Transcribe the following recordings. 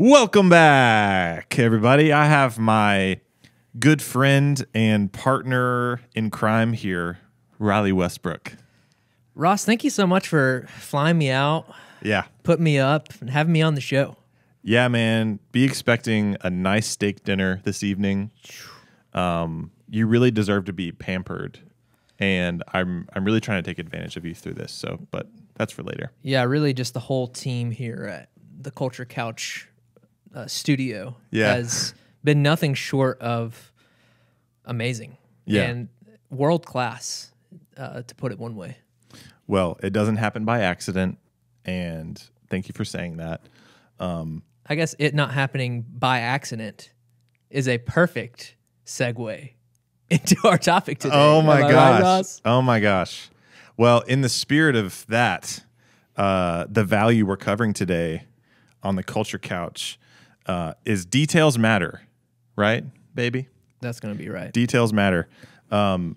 Welcome back, everybody. I have my good friend and partner in crime here, Riley Westbrook. Ross, thank you so much for flying me out, putting me up, and having me on the show. Yeah, man. Be expecting a nice steak dinner this evening. You really deserve to be pampered, and I'm really trying to take advantage of you through this. So, but that's for later. Yeah, really, just the whole team here at the Culture Couch studio has been nothing short of amazing and world class, to put it one way. Well, it doesn't happen by accident, and thank you for saying that. I guess it not happening by accident is a perfect segue into our topic today. Oh my gosh! Right, oh my gosh! Well, in the spirit of that, the value we're covering today on the Culture Couch is details matter, right, baby? That's going to be right. Details matter. And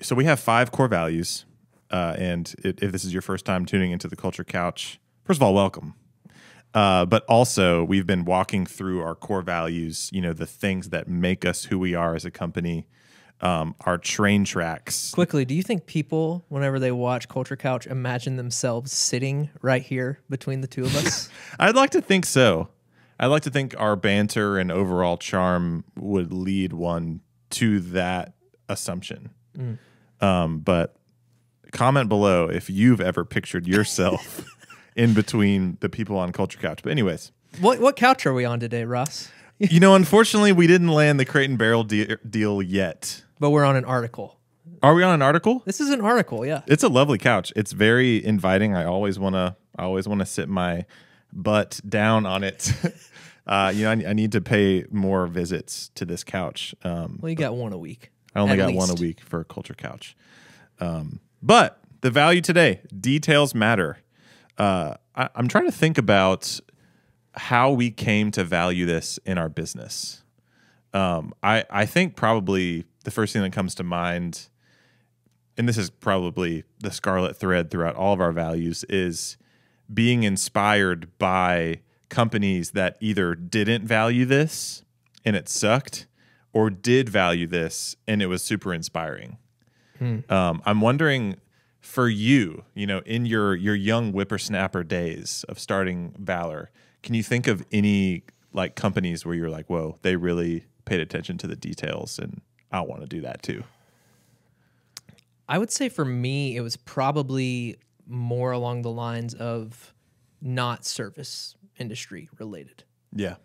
so we have 5 core values. And if this is your first time tuning into the Culture Couch, first of all, welcome. But also, we've been walking through our core values, you know, the things that make us who we are as a company, our train tracks. Quickly, do you think people, whenever they watch Culture Couch, imagine themselves sitting right here between the two of us? I'd like to think so. I'd like to think our banter and overall charm would lead one to that assumption. But comment below if you've ever pictured yourself in between the people on Culture Couch. But anyways. What couch are we on today, Ross? You know, unfortunately, we didn't land the Crate and Barrel deal yet. But we're on an article. Are we on an article? This is an article, yeah. It's a lovely couch. It's very inviting. I always want to sit my butt down on it. You know, I need to pay more visits to this couch. Well, you got one a week. I only got one a week for a Culture Couch. But the value today, details matter. I'm trying to think about how we came to value this in our business. I think probably the first thing that comes to mind, and this is probably the scarlet thread throughout all of our values, is being inspired by companies that either didn't value this and it sucked, or did value this and it was super inspiring. I'm wondering for you, you know, in your young whippersnapper days of starting Valor, can you think of any like companies where you're like, whoa, they really paid attention to the details and I want to do that too? I would say for me, it was probably more along the lines of not service industry related. Yeah.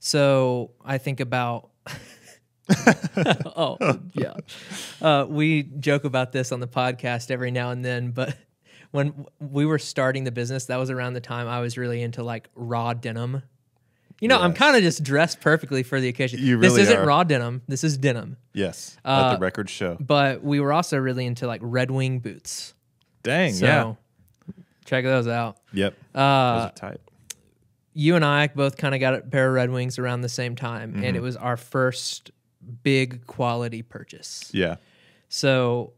So I think about... we joke about this on the podcast every now and then, but when we were starting the business, that was around the time I was really into like raw denim. You know, I'm kind of just dressed perfectly for the occasion. You really this isn't are. Raw denim. This is denim. Yes, let the record show. But we were also really into like Red Wing boots. Dang, so, yeah. Check those out. Yep, those are tight. You and I both kind of got a pair of Red Wings around the same time, and it was our first big quality purchase. Yeah. So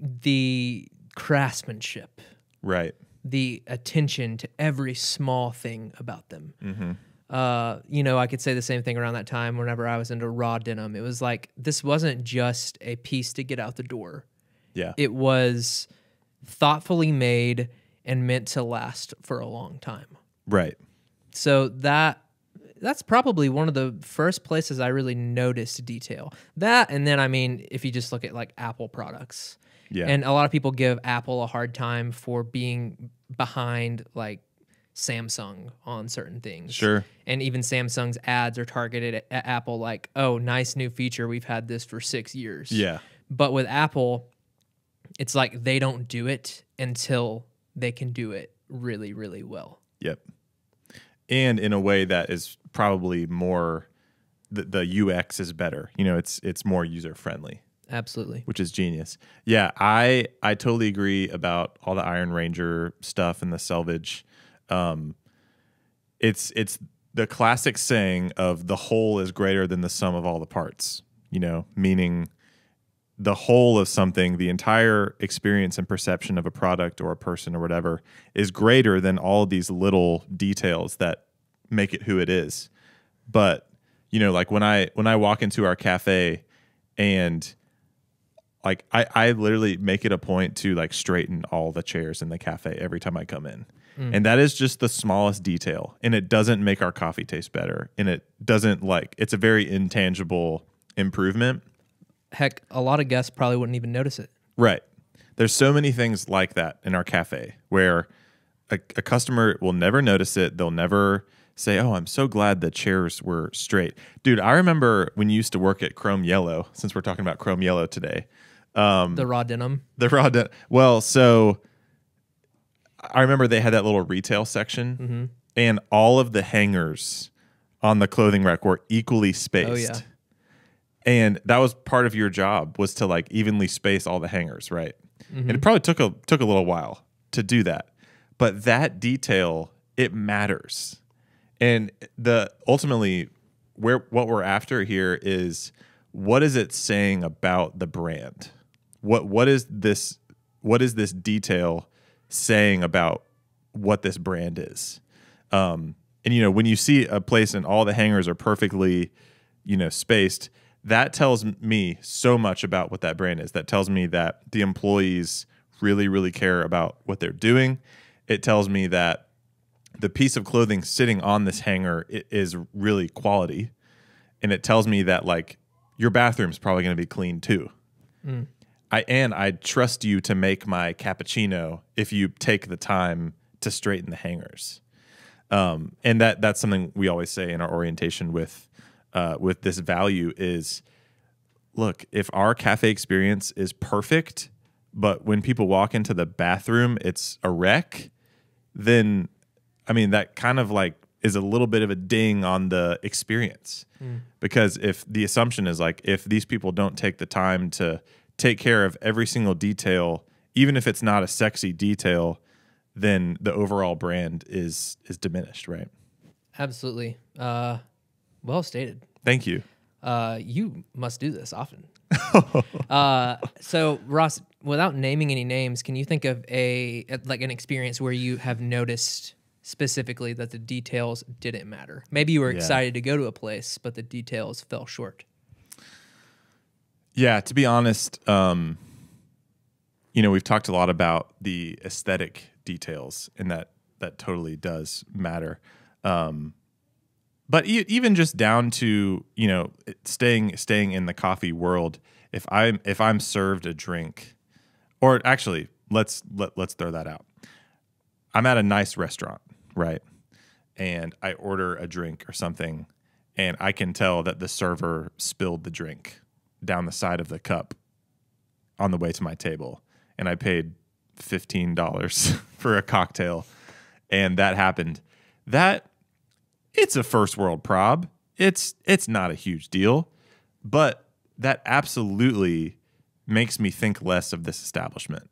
the craftsmanship, right? The attention to every small thing about them. You know, I could say the same thing around that time whenever I was into raw denim. It was like, this wasn't just a piece to get out the door. Yeah. It was thoughtfully made and meant to last for a long time. Right. So that's probably one of the first places I really noticed detail. That, and then, I mean, if you just look at like Apple products. Yeah. And a lot of people give Apple a hard time for being behind like Samsung on certain things. Sure. And even Samsung's ads are targeted at Apple like, oh, nice new feature. We've had this for 6 years. Yeah. But with Apple, it's like they don't do it until they can do it really, really well. Yep. And in a way that is probably more, the UX is better. You know, it's more user friendly. Absolutely. Which is genius. Yeah, I totally agree about all the Iron Ranger stuff and the selvage. It's the classic saying of the whole is greater than the sum of all the parts. You know, meaning the whole of something, the entire experience and perception of a product or a person or whatever is greater than all these little details that make it who it is. But, you know, like when I walk into our cafe and like I literally make it a point to like straighten all the chairs in the cafe every time I come in. Mm. And that is just the smallest detail. And it doesn't make our coffee taste better. And it doesn't like, it's a very intangible improvement. Heck, a lot of guests probably wouldn't even notice it. Right. There's so many things like that in our cafe where a customer will never notice it. They'll never say, oh, I'm so glad the chairs were straight. Dude, I remember when you used to work at Chrome Yellow, since we're talking about Chrome Yellow today. The raw denim. The raw denim. Well, so I remember they had that little retail section, mm-hmm. and all of the hangers on the clothing rack were equally spaced. Oh, yeah. And that was part of your job, was to like evenly space all the hangers, right? Mm-hmm. And it probably took a little while to do that. But that detail, it matters. And the ultimately what we're after here is, what is it saying about the brand? What is this detail saying about what this brand is? And you know, when you see a place and all the hangers are perfectly, you know, spaced, that tells me so much about what that brand is. That tells me that the employees really, really care about what they're doing. It tells me that the piece of clothing sitting on this hanger is really quality. And it tells me that like your bathroom's probably going to be clean too. Mm. I trust you to make my cappuccino if you take the time to straighten the hangers. And that's something we always say in our orientation with this value is, look, if our cafe experience is perfect, but when people walk into the bathroom, it's a wreck, then, I mean, that kind of like is a little bit of a ding on the experience. Mm. Because if the assumption is like, if these people don't take the time to take care of every single detail, even if it's not a sexy detail, then the overall brand is diminished, right? Absolutely. Well stated. Thank you. You must do this often. So Ross, without naming any names, can you think of an experience where you have noticed specifically that the details didn't matter? Maybe you were excited to go to a place, but the details fell short. Yeah, to be honest, you know, we've talked a lot about the aesthetic details, and that totally does matter. But even just down to, you know, staying in the coffee world, if I'm served a drink, or actually let's throw that out. I'm at a nice restaurant, right? And I order a drink or something, and I can tell that the server spilled the drink down the side of the cup on the way to my table, and I paid $15 for a cocktail, and that happened. That, it's a first world prob. It's not a huge deal, but that absolutely makes me think less of this establishment.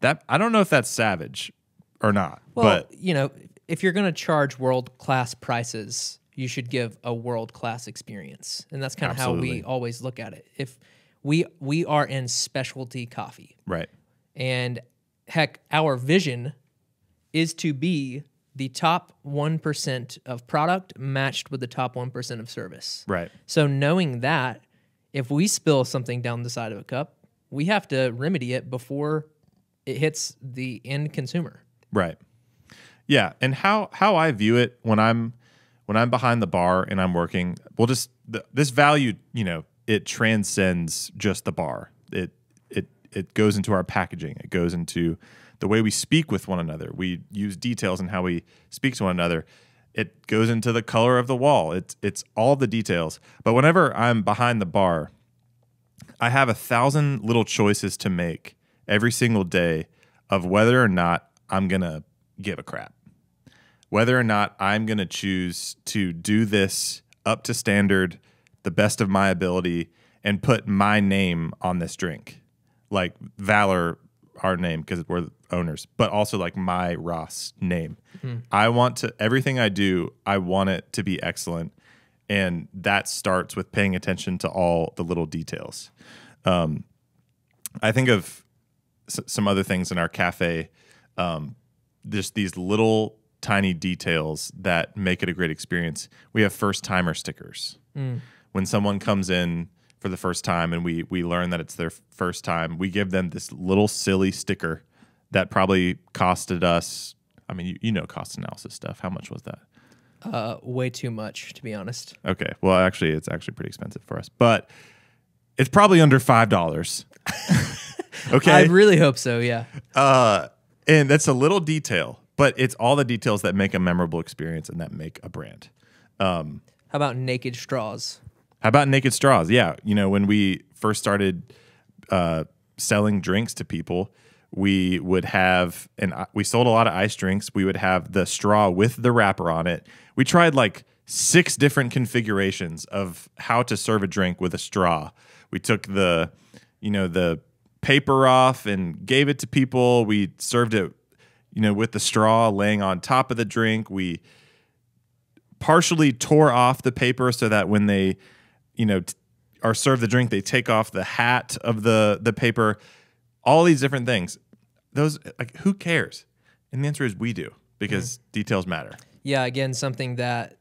That, I don't know if that's savage or not. Well, but, you know, if you're going to charge world-class prices, you should give a world-class experience. And that's kind of how we always look at it. If we are in specialty coffee. Right. And heck, our vision is to be the top 1% of product matched with the top 1% of service. Right. So knowing that, if we spill something down the side of a cup, we have to remedy it before it hits the end consumer. Right. Yeah, and how I view it when I'm behind the bar and I'm working, well, just this value, you know, it transcends just the bar. It goes into our packaging. It goes into the way we speak with one another. We use details in how we speak to one another. It goes into the color of the wall. It's all the details. But whenever I'm behind the bar, I have 1,000 little choices to make every single day of whether or not I'm going to give a crap. Whether or not I'm going to choose to do this up to standard, the best of my ability, and put my name on this drink. Like Valor, our name, because we're the owners, but also like my Ross name. Mm-hmm. I want to, everything I do, I want it to be excellent. And that starts with paying attention to all the little details. I think of some other things in our cafe. Just these little tiny details that make it a great experience. We have first-timer stickers. Mm. When someone comes in for the first time and we learn that it's their first time, we give them this little silly sticker that probably costed us, I mean, you know cost analysis stuff. How much was that? Way too much, to be honest. Okay. Well, actually, it's actually pretty expensive for us, but it's probably under $5. Okay. I really hope so. Yeah. And that's a little detail, but it's all the details that make a memorable experience and that make a brand. How about naked straws? How about naked straws? Yeah. You know, when we first started selling drinks to people, we would have, and we sold a lot of ice drinks. We would have the straw with the wrapper on it. We tried like 6 different configurations of how to serve a drink with a straw. We took the, you know, the paper off and gave it to people. We served it, you know, with the straw laying on top of the drink. We partially tore off the paper so that when they, you know, are served the drink, they take off the hat of the paper. All these different things. Those, like, who cares? And the answer is we do, because details matter. Yeah, again, something that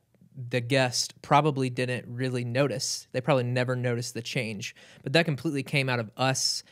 the guest probably didn't really notice. They probably never noticed the change. But that completely came out of us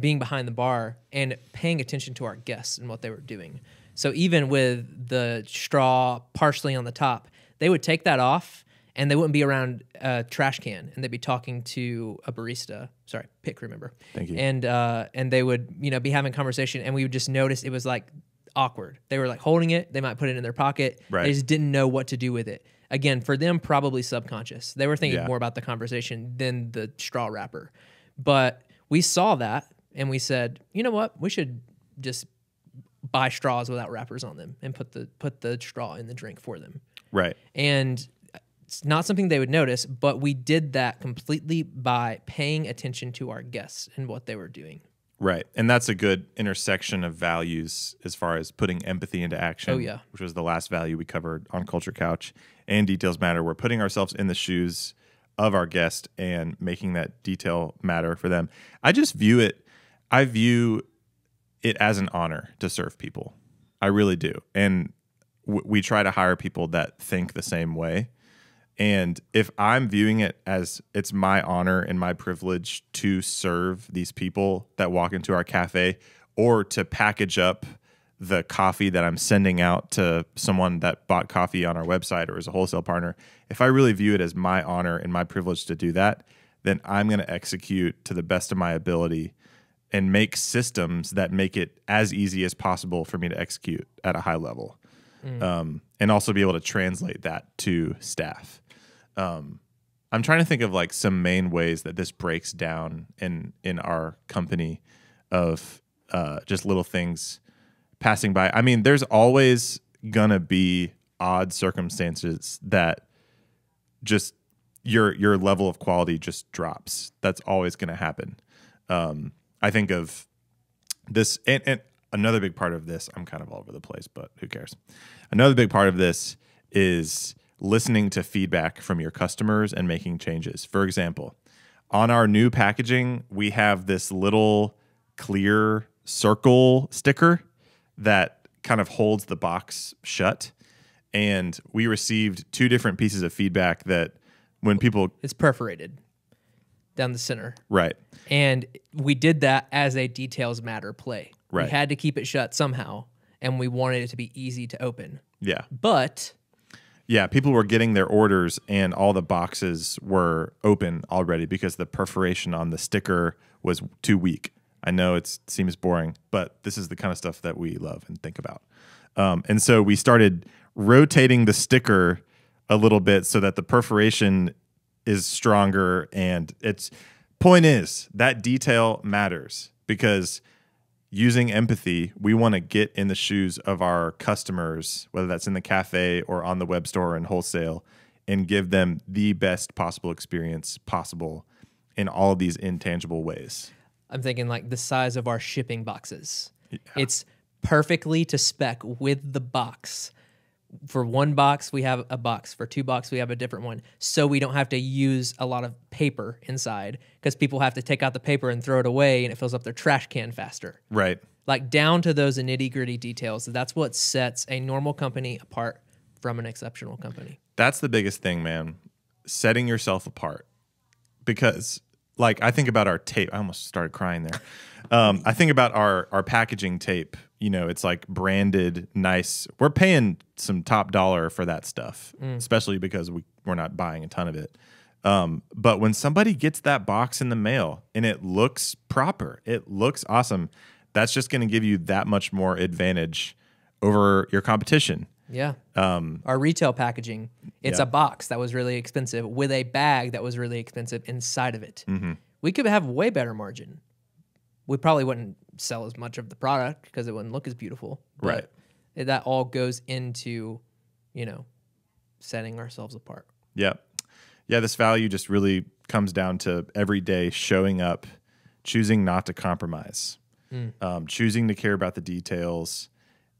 being behind the bar and paying attention to our guests and what they were doing. So even with the straw partially on the top, they would take that off and they wouldn't be around a trash can, and they'd be talking to a barista. Sorry, pit crew member. Thank you. And they would, you know, be having conversation, and we would just notice it was like awkward. They were like holding it. They might put it in their pocket. Right. They just didn't know what to do with it. Again, for them, probably subconscious. They were thinking more about the conversation than the straw wrapper. But we saw that, and we said, you know what? We should just buy straws without wrappers on them and put the straw in the drink for them. Right. And it's not something they would notice, but we did that completely by paying attention to our guests and what they were doing. Right. And that's a good intersection of values as far as putting empathy into action, which was the last value we covered on Culture Couch, and details matter. We're putting ourselves in the shoes of our guest and making that detail matter for them. I view it as an honor to serve people. I really do. And we try to hire people that think the same way. And if I'm viewing it as it's my honor and my privilege to serve these people that walk into our cafe, or to package up the coffee that I'm sending out to someone that bought coffee on our website or as a wholesale partner, if I really view it as my honor and my privilege to do that, then I'm going to execute to the best of my ability and make systems that make it as easy as possible for me to execute at a high level. Mm. And also be able to translate that to staff. I'm trying to think of like some main ways that this breaks down in our company of just little things passing by. I mean, there's always gonna be odd circumstances that just your level of quality just drops. That's always gonna happen. I think of this, and another big part of this, I'm kind of all over the place, but who cares? Another big part of this is listening to feedback from your customers and making changes. For example, on our new packaging, we have this little clear circle sticker that kind of holds the box shut. And we received 2 different pieces of feedback that when people... It's perforated down the center. Right. And we did that as a details matter play. Right. We had to keep it shut somehow, and we wanted it to be easy to open. Yeah. But... yeah, people were getting their orders and all the boxes were open already because the perforation on the sticker was too weak. I know it seems boring, but this is the kind of stuff that we love and think about. And so we started rotating the sticker a little bit so that the perforation is stronger. And its point is that detail matters, because using empathy, we want to get in the shoes of our customers, whether that's in the cafe or on the web store and wholesale, and give them the best possible experience possible in all these intangible ways. I'm thinking like the size of our shipping boxes. Yeah. It's perfectly to spec with the box. For 1 box, we have a box. For 2 boxes, we have a different one. So we don't have to use a lot of paper inside, because people have to take out the paper and throw it away, and it fills up their trash can faster. Right. like down to those nitty-gritty details. That's what sets a normal company apart from an exceptional company. That's the biggest thing, man. Setting yourself apart. Because, like, I think about our tape. I almost started crying there. I think about our packaging tape. You know, it's like branded, nice. We're paying some top dollar for that stuff, especially because we're not buying a ton of it. But when somebody gets that box in the mail and it looks proper, it looks awesome, that's just going to give you that much more advantage over your competition. Yeah. Our retail packaging, it's a box that was really expensive with a bag that was really expensive inside of it. We could have way better margin. We probably wouldn't sell as much of the product because it wouldn't look as beautiful. Right. That all goes into, you know, setting ourselves apart. Yeah. Yeah, this value just really comes down to every day showing up, choosing not to compromise, choosing to care about the details,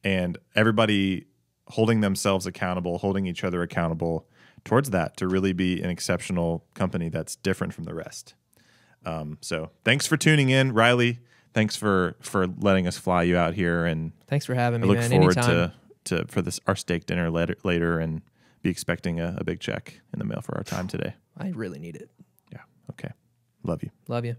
and everybody holding themselves accountable, holding each other accountable towards that to really be an exceptional company that's different from the rest. So thanks for tuning in, Riley. Thanks for letting us fly you out here, and thanks for having me. I look forward to our steak dinner later, and be expecting a big check in the mail for our time today. I really need it. Yeah. Okay. Love you. Love you.